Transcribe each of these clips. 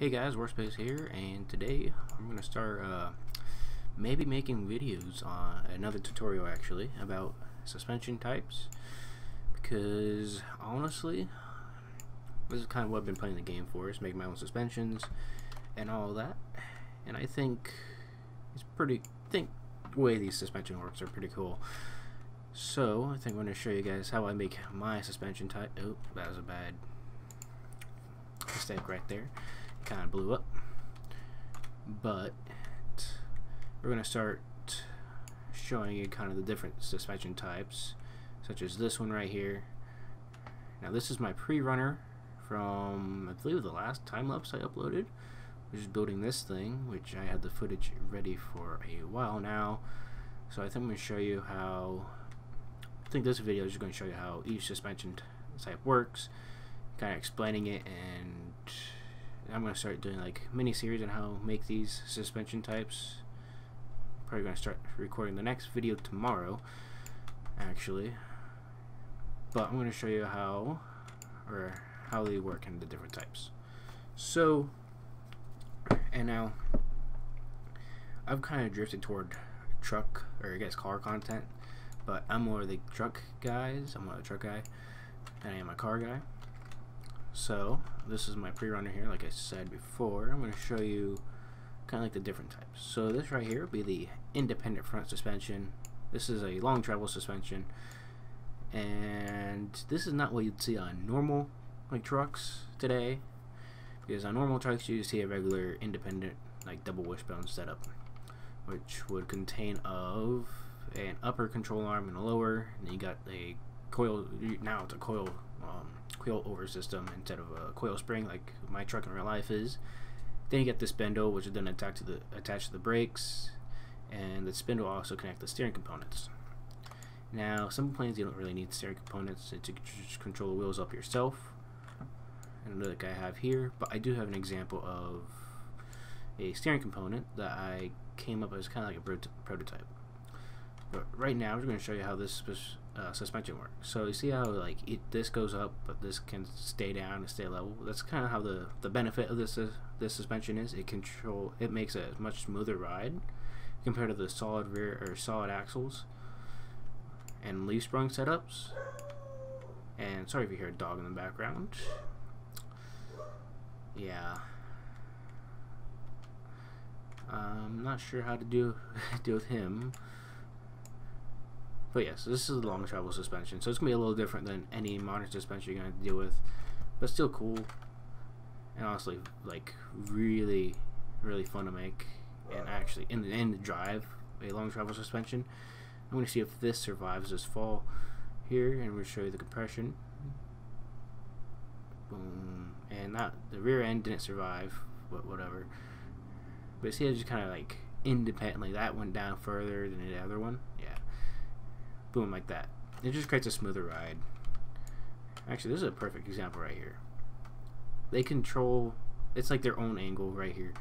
Hey guys, Workspace here, and today I'm going to start maybe making videos on another tutorial actually about suspension types, because honestly this is kind of what I've been playing the game for, is making my own suspensions and all that. And I think it's pretty, I think the way these suspension works are pretty cool. So I think I'm going to show you guys how I make my suspension type. Oh, that was a bad mistake right there. Kind of blew up, but we're going to start showing you kind of the different suspension types, such as this one right here. Now this is my pre-runner from, I believe, the last time-lapse I uploaded, which is building this thing, which I had the footage ready for a while now. So I think I'm going to show you how, I think this video is just going to show you how each suspension type works, kind of explaining it, and I'm going to start doing like mini series on how to make these suspension types. Probably going to start recording the next video tomorrow actually, but I'm going to show you how they work in the different types. So, and now I've kind of drifted toward truck, or I guess car content, but I'm more of the truck guys, I'm more of the truck guy than I am a car guy. So this is my pre-runner here, like I said before. I'm going to show you kind of like the different types. So this right here will be the independent front suspension. This is a long travel suspension, and this is not what you'd see on normal like trucks today, because on normal trucks you see a regular independent like double wishbone setup, which would contain of an upper control arm and a lower, and then you got a coil. Now it's a coil coil over system instead of a coil spring like my truck in real life is. Then you get the spindle, which is then attached to the brakes, and the spindle also connects the steering components. Now some planes you don't really need steering components, to just control the wheels up yourself, and like I have here. But I do have an example of a steering component that I came up as kind of like a prototype. But right now we're going to show you how this suspension works. So you see how like this goes up, but this can stay down and stay level. That's kind of how the benefit of this suspension is. It makes a much smoother ride compared to the solid rear or solid axles and leaf sprung setups. And sorry if you hear a dog in the background. Yeah, I'm not sure how to deal with him. But yes, yeah, so this is the long travel suspension, so it's going to be a little different than any modern suspension you're going to have to deal with, but still cool, and honestly, like, really, really fun to make, and actually, in the end, drive a long travel suspension. I'm going to see if this survives this fall here, and we'll show you the compression. Boom, and that, the rear end didn't survive, but whatever. But see, it just kind of, like, independently, that went down further than the other one, yeah. Boom, like that. It just creates a smoother ride. Actually, this is a perfect example right here. They control, it's like their own angle right here.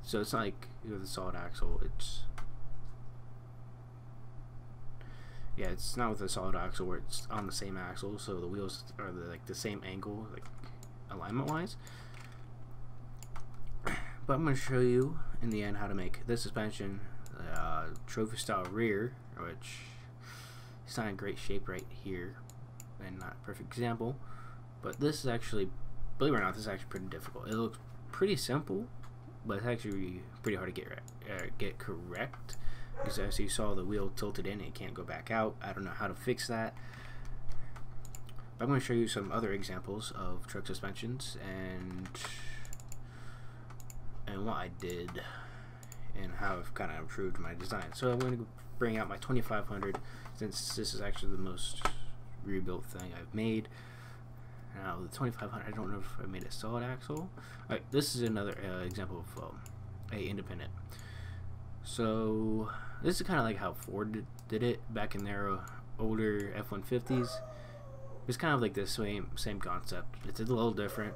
So it's not like the solid axle. It's, yeah, it's not with a solid axle where it's on the same axle, so the wheels are like the same angle, like alignment-wise. But I'm going to show you in the end how to make this suspension trophy-style rear, which it's not in great shape right here, and not a perfect example, but this is actually, believe it or not, this is actually pretty difficult. It looks pretty simple, but it's actually pretty hard to get correct, because as you saw, the wheel tilted in and it can't go back out. I don't know how to fix that, but I'm going to show you some other examples of truck suspensions and what I did and how I've kind of improved my design. So I'm going to bring out my 2500, since this is actually the most rebuilt thing I've made. Now the 2500, I don't know if I made a solid axle. Alright, this is another example of a independent. So this is kind of like how Ford did it back in their older F-150s. It's kind of like this same concept. It's a little different,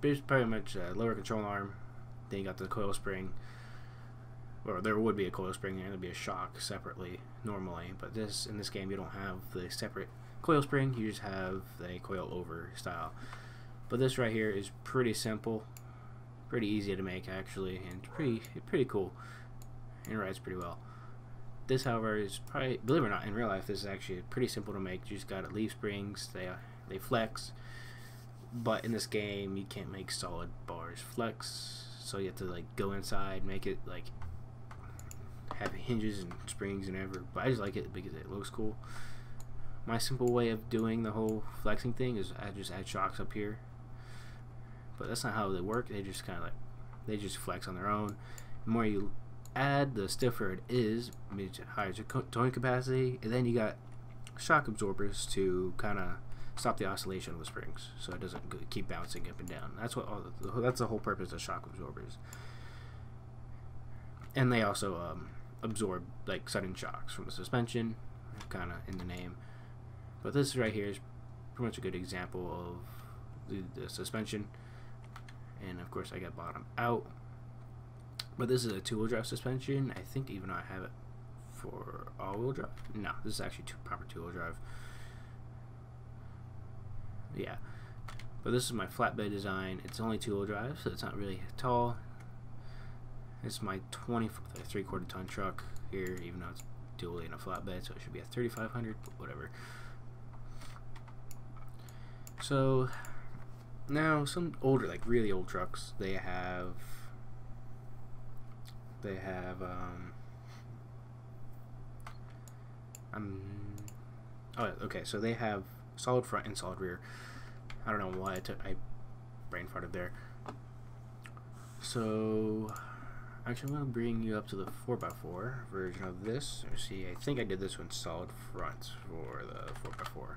but it's pretty much a lower control arm. Then you got the coil spring. Or there would be a coil spring there, there'd be a shock separately normally, but this, in this game, you don't have the separate coil spring, you just have a coil over style. But this right here is pretty simple, pretty easy to make actually, and pretty cool, and it rides pretty well. This, however, is probably, believe it or not, in real life this is actually pretty simple to make. You just got leaf springs, they flex, but in this game you can't make solid bars flex, so you have to like go inside, make it like have hinges and springs and everything. But I just like it because it looks cool. My simple way of doing the whole flexing thing is I just add shocks up here, but that's not how they work. They just kind of like, they just flex on their own. The more you add, the stiffer it is, means it higher your towing capacity, and then you got shock absorbers to kind of stop the oscillation of the springs, so it doesn't keep bouncing up and down. That's what all the, that's the whole purpose of shock absorbers, and they also absorb like sudden shocks from the suspension, kind of in the name. But this right here is pretty much a good example of the suspension, and of course I got bottom out. But this is a two-wheel drive suspension. I think even though I have it for all-wheel drive. No, this is actually proper two-wheel drive. Yeah, but this is my flatbed design. It's only two-wheel drive, so it's not really tall. It's my 3/4 ton truck here, even though it's dual in a flatbed, so it should be a 3,500, but whatever. So now some older, like really old trucks, they have oh okay, so they have solid front and solid rear. I don't know why I brain farted there. So actually I'm gonna bring you up to the 4x4 version of this. Let's see, I think I did this one solid front for the 4x4.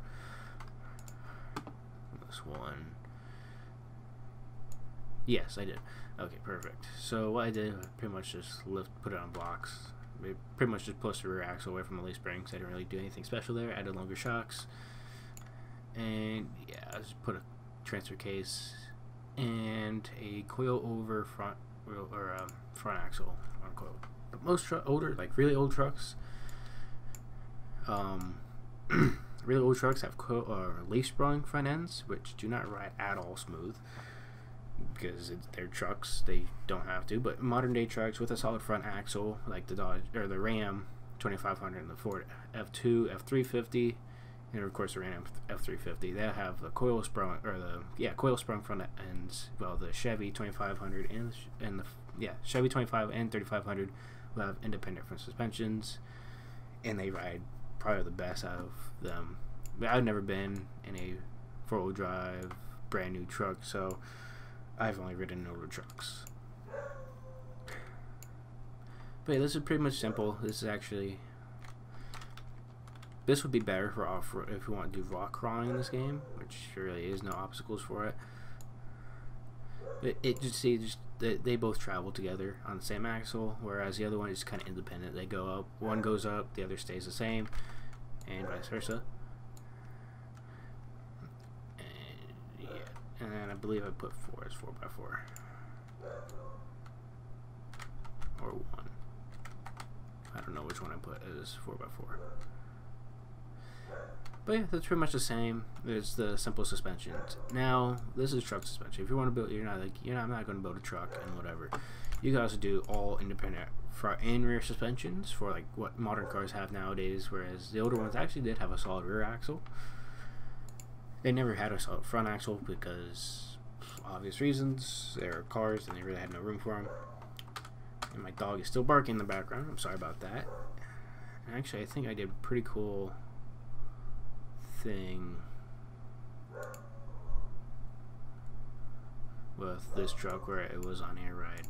One, yes I did. Okay, perfect. So what I did, pretty much just lift, put it on blocks, pretty much just pushed the rear axle away from the leaf springs. I didn't really do anything special there. Added longer shocks, and yeah, I just put a transfer case and a coil over front wheel, or front axle on coil. But most older, like really old trucks, really old trucks have leaf sprung front ends, which do not ride at all smooth because they're trucks, they don't have to. But modern day trucks with a solid front axle, like the Dodge or the Ram 2500 and the Ford F2, F350, and of course the Ram F350, they have the coil sprung, or the coil sprung front ends. Well, the Chevy 2500 and the Chevy 25 and 3500 will have independent front suspensions, and they ride probably the best out of them. But I've never been in a four-wheel drive brand new truck, so I've only ridden older trucks. But yeah, this is pretty much simple. This is actually, this would be better for off-road if you want to do rock crawling in this game, which really is no obstacles for it. They both travel together on the same axle, whereas the other one is kind of independent. They go up, one goes up, the other stays the same, and vice versa. And yeah, and then I believe I put 4 as 4x4 or 1. I don't know which one I put as 4x4. But yeah, that's pretty much the same. It's the simple suspensions. Now, this is truck suspension. If you want to build, I'm not going to build a truck and whatever. You guys do all independent front and rear suspensions for like what modern cars have nowadays. Whereas the older ones actually did have a solid rear axle. They never had a solid front axle because obvious reasons. They were cars and they really had no room for them. And my dog is still barking in the background. I'm sorry about that. And actually, I think I did pretty cool thing with this truck where it was on air ride.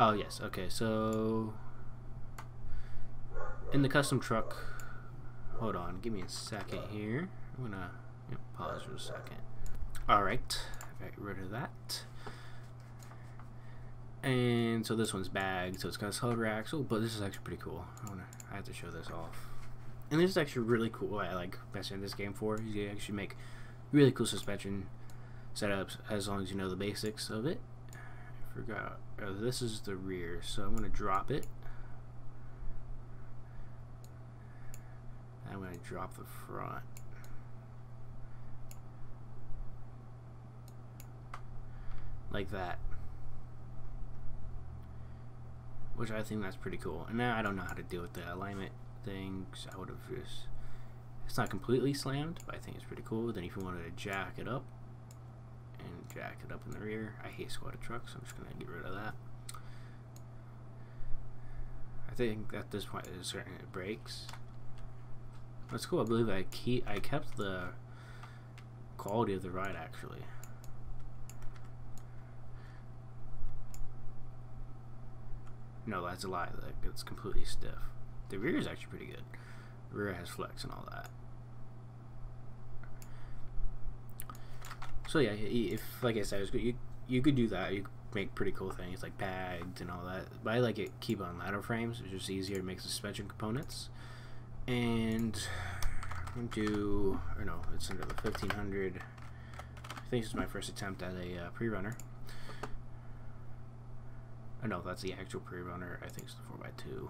Oh yes, okay, so in the custom truck, hold on, give me a second here. I'm gonna pause for a second. Alright, get rid of that. And so this one's bagged, so it's got a solid rear axle, but this is actually pretty cool. I have to show this off. And this is actually really cool. What I like best in this game for, you can actually make really cool suspension setups as long as you know the basics of it. I forgot. Oh, this is the rear, so I'm gonna drop it. I'm gonna drop the front. like that, which I think that's pretty cool. And now I don't know how to deal with the alignment things. I would have just, it's not completely slammed, but I think it's pretty cool. Then if you wanted to jack it up and jack it up in the rear, I hate squatted trucks, so I'm just gonna get rid of that. I think at this point it's certain it breaks. That's cool. I believe I kept the quality of the ride actually. No, that's a lie. Like, it's completely stiff. The rear is actually pretty good. The rear has flex and all that. So yeah, if like I said, it's good. You could do that. You could make pretty cool things like bags and all that. But I like it. Keep on ladder frames. It's just easier to make suspension components. And I'm gonna do, or no, it's under the 1500. I think this is my first attempt at a pre-runner. Oh no, that's the actual pre-runner. I think it's the 4x2.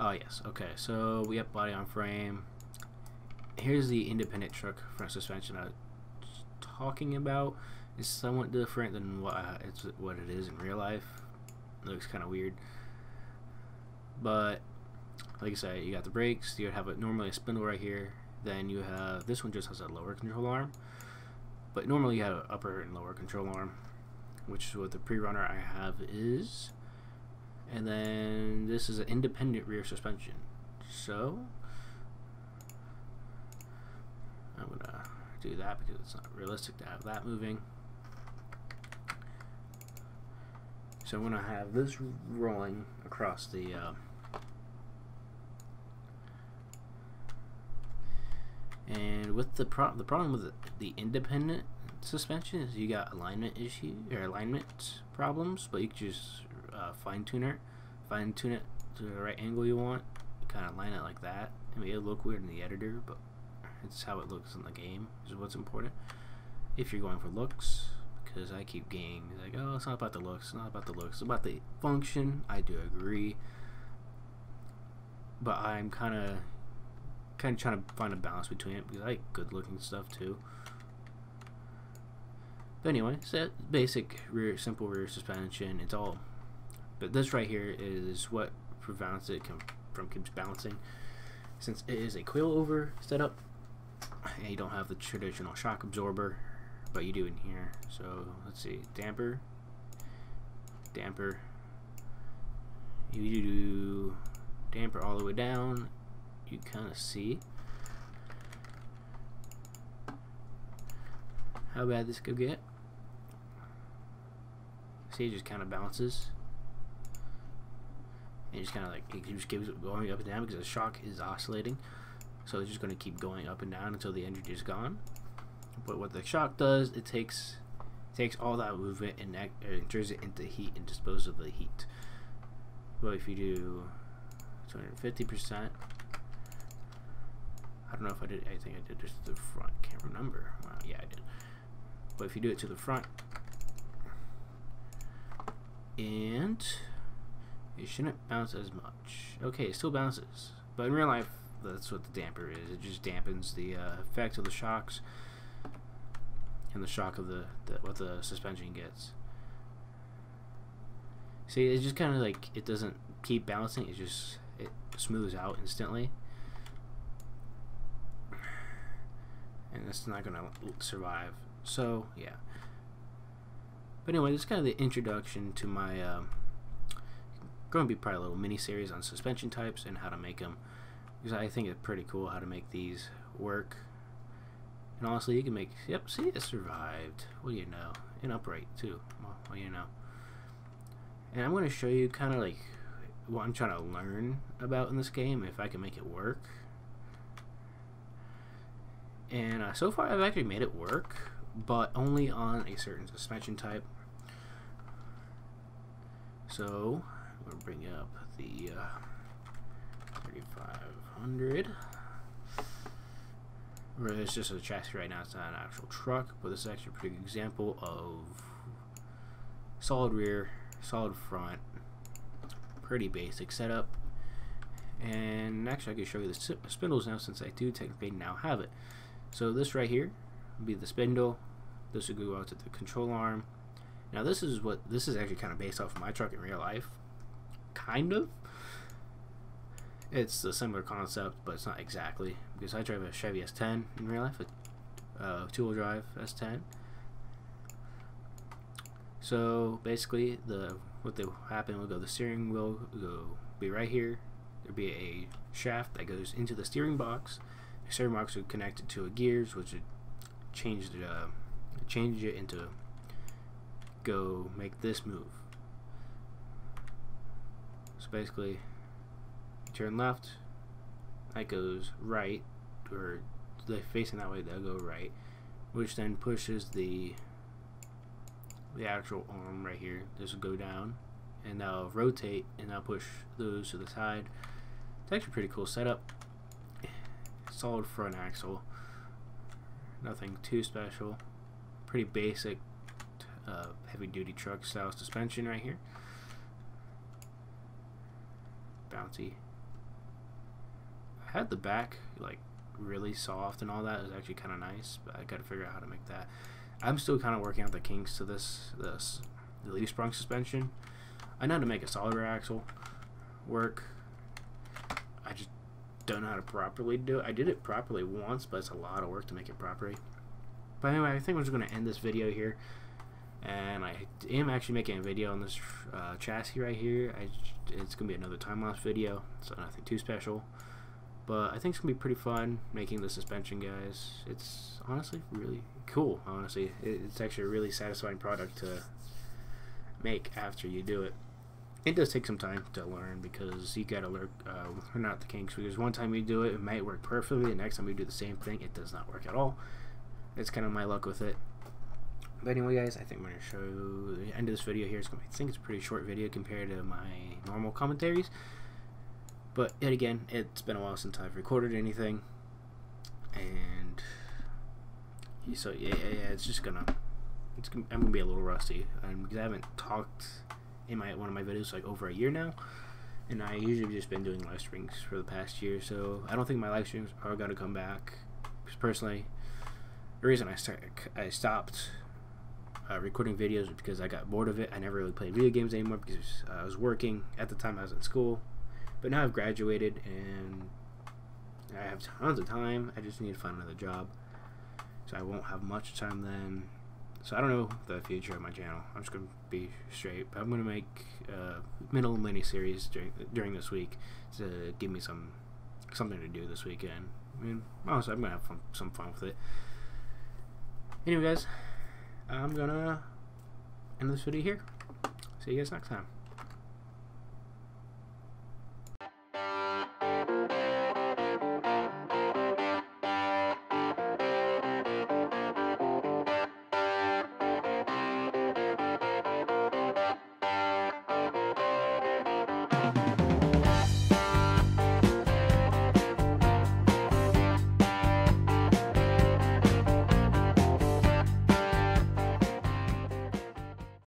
Oh yes, okay, so we have body on frame. Here's the independent truck front suspension I was talking about. It's somewhat different than what it is in real life. It looks kind of weird, but like I said, you got the brakes. You have normally a spindle right here. Then you have, this one just has a lower control arm, but normally you have an upper and lower control arm, which is what the pre-runner I have is. And then this is an independent rear suspension. So I'm gonna do that because it's not realistic to have that moving. So I'm gonna have this rolling across the and with the problem with the independent suspension is you got alignment issue or alignment problems, but you can just fine tune it to the right angle you want. Kind of line it like that. I mean, it'll look weird in the editor, but it's how it looks in the game is what's important. If you're going for looks, because I keep getting like, oh, it's not about the looks, it's not about the looks, it's about the function. I do agree, but I'm kind of trying to find a balance between it because I like good-looking stuff too. But anyway, so basic rear, simple rear suspension. It's all, but this right here is what prevents it from keeps balancing, since it is a coilover setup, and you don't have the traditional shock absorber, but you do in here. So let's see, damper. You do damper all the way down. You kind of see how bad this could get. See, it just kind of bounces. And just kind of like, it just keeps going up and down because the shock is oscillating. So it's just going to keep going up and down until the energy is gone. But what the shock does, it takes all that movement and turns it into heat and disposes of the heat. But if you do 250%, I don't know if I did, I think I did just the front, can't remember. Wow, yeah, I did. But if you do it to the front, and it shouldn't bounce as much. Okay, it still bounces, but in real life, that's what the damper is. It just dampens the effect of the shocks and the shock of what the suspension gets. See, it's just kind of like, it doesn't keep balancing, it smooths out instantly. And it's not going to survive. So, yeah. But anyway, this is kind of the introduction to my... going to be probably a little mini-series on suspension types and how to make them. Because I think it's pretty cool how to make these work. And honestly, you can make... Yep, see, it survived. What do you know? And upright, too. What do you know? And I'm going to show you kind of like what I'm trying to learn about in this game, if I can make it work. And so far I've actually made it work, but only on a certain suspension type. So I'm going to bring up the 3500. It's just a chassis right now, it's not an actual truck, but this is actually a pretty good example of solid rear, solid front, pretty basic setup. And actually I can show you the spindles now, since I do technically now have it. So this right here would be the spindle, Those would go out to the control arm. Now this is actually kind of based off of my truck in real life. Kind of. It's a similar concept, but it's not exactly, because I drive a Chevy S10 in real life, a two-wheel drive S10. So basically, what will happen will go, the steering wheel will be right here. There'll be a shaft that goes into the steering box. The steering box would connect it to a gears, which would change it into go make this move. So basically, turn left, that goes right, or facing that way, that'll go right, which then pushes the actual arm right here. This will go down, and that'll rotate, and that'll push those to the side. It's actually a pretty cool setup. Solid front axle, nothing too special. Pretty basic heavy-duty truck style suspension right here. Bouncy. I had the back like really soft and all that. It was actually kind of nice, but I got to figure out how to make that. I'm still kind of working out the kinks to the leaf sprung suspension. I know how to make a solid rear axle work. I just don't know how to properly do it. I did it properly once, but it's a lot of work to make it properly. But anyway, I think we're just going to end this video here. And I am actually making a video on this chassis right here. It's going to be another time-lapse video, so nothing too special. But I think it's going to be pretty fun making the suspension, guys. It's honestly really cool, honestly. It's actually a really satisfying product to make after you do it. It does take some time to learn, because you got to learn, learn out the kinks. Because one time you do it, it might work perfectly. The next time you do the same thing, it does not work at all. It's kind of my luck with it. But anyway, guys, I think I'm going to show the end of this video here. It's gonna be, I think it's a pretty short video compared to my normal commentaries. But yet again, it's been a while since I've recorded anything. And so yeah, I'm going to be a little rusty. Because I haven't talked in one of my videos like over a year now. And I usually just been doing live streams for the past year. So I don't think my live streams are going to come back. Because personally, the reason I stopped recording videos was because I got bored of it. I never really played video games anymore because I was working at the time. I was in school, but now I've graduated and I have tons of time. I just need to find another job, so I won't have much time then. So I don't know the future of my channel. I'm just gonna be straight, but I'm gonna make a middle mini series during this week to give me something to do this weekend. I mean, honestly, I'm gonna have some fun with it. Anyway, guys, I'm gonna end this video here. See you guys next time.